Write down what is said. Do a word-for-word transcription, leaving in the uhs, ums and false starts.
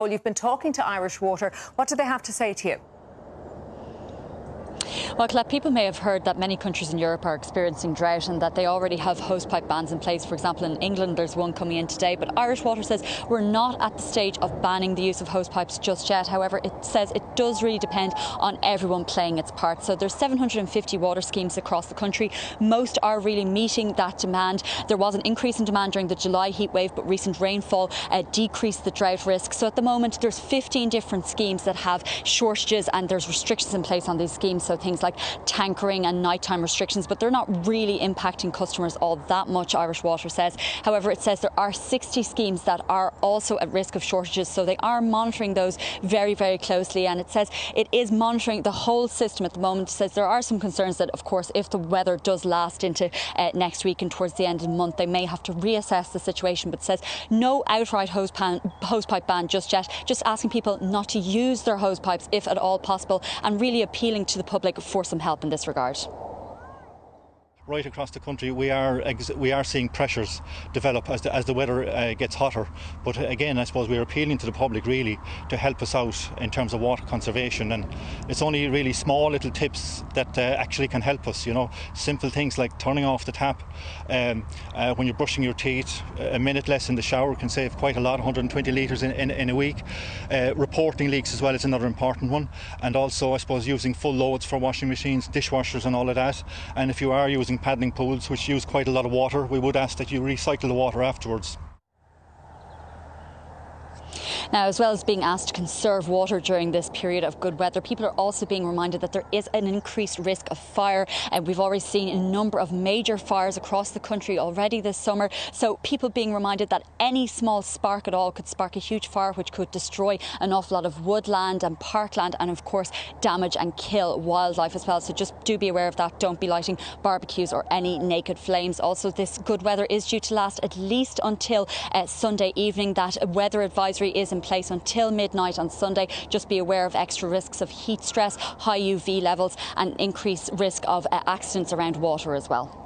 Well, you've been talking to Irish Water. What do they have to say to you? Well, Colette, people may have heard that many countries in Europe are experiencing drought and that they already have hosepipe bans in place. For example, in England, there's one coming in today. But Irish Water says we're not at the stage of banning the use of hosepipes just yet. However, it says it does really depend on everyone playing its part. So there's seven hundred fifty water schemes across the country. Most are really meeting that demand. There was an increase in demand during the July heatwave, but recent rainfall uh, decreased the drought risk. So at the moment, there's fifteen different schemes that have shortages and there's restrictions in place on these schemes. So things like tankering and nighttime restrictions, but they're not really impacting customers all that much, Irish Water says. However, it says there are sixty schemes that are also at risk of shortages, so they are monitoring those very, very closely. And it says it is monitoring the whole system at the moment. It says there are some concerns that, of course, if the weather does last into uh, next week and towards the end of the month, they may have to reassess the situation. But it says no outright hose pan, hosepipe ban just yet, just asking people not to use their hosepipes if at all possible, and really appealing to the public for some help in this regard. Right across the country, we are ex we are seeing pressures develop as the, as the weather uh, gets hotter. But again, I suppose we're appealing to the public really to help us out in terms of water conservation. And it's only really small little tips that uh, actually can help us. You know, simple things like turning off the tap um, uh, when you're brushing your teeth. A minute less in the shower can save quite a lot, one hundred twenty litres in, in, in a week. Uh, reporting leaks as well is another important one. And also, I suppose, using full loads for washing machines, dishwashers, and all of that. And if you are using paddling pools, which use quite a lot of water, we would ask that you recycle the water afterwards. Now, as well as being asked to conserve water during this period of good weather, people are also being reminded that there is an increased risk of fire. And we've already seen a number of major fires across the country already this summer. So people being reminded that any small spark at all could spark a huge fire, which could destroy an awful lot of woodland and parkland and, of course, damage and kill wildlife as well. So just do be aware of that. Don't be lighting barbecues or any naked flames. Also, this good weather is due to last at least until uh, Sunday evening. That weather advisory is in place until midnight on Sunday. Just be aware of extra risks of heat stress, high U V levels and increased risk of uh, accidents around water as well.